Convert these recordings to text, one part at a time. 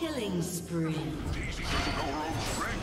Killing spree. Daisy doesn't know her own strength.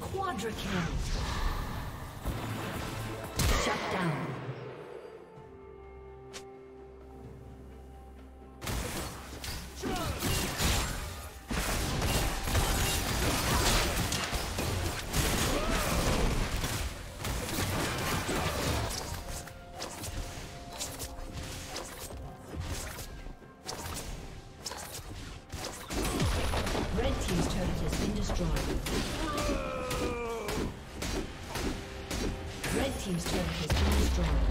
Quadra kill. Shut down. team's turret has been destroyed.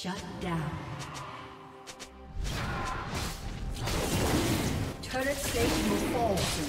Shut down. Turret station will fall soon.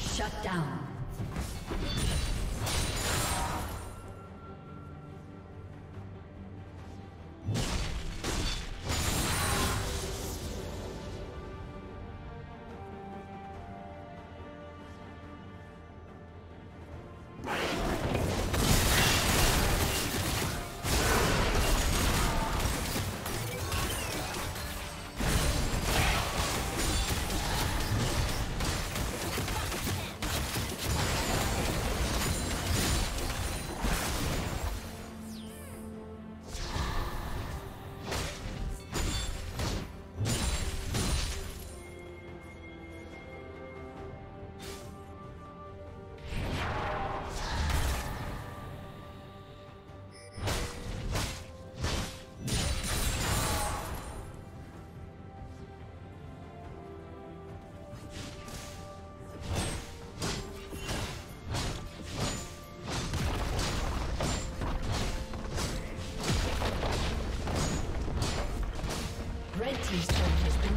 Shut down. Red team's turret has been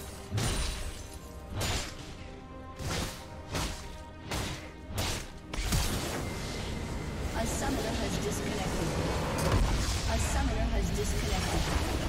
A summoner has disconnected.